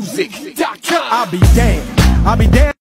music.com. I'll be damned.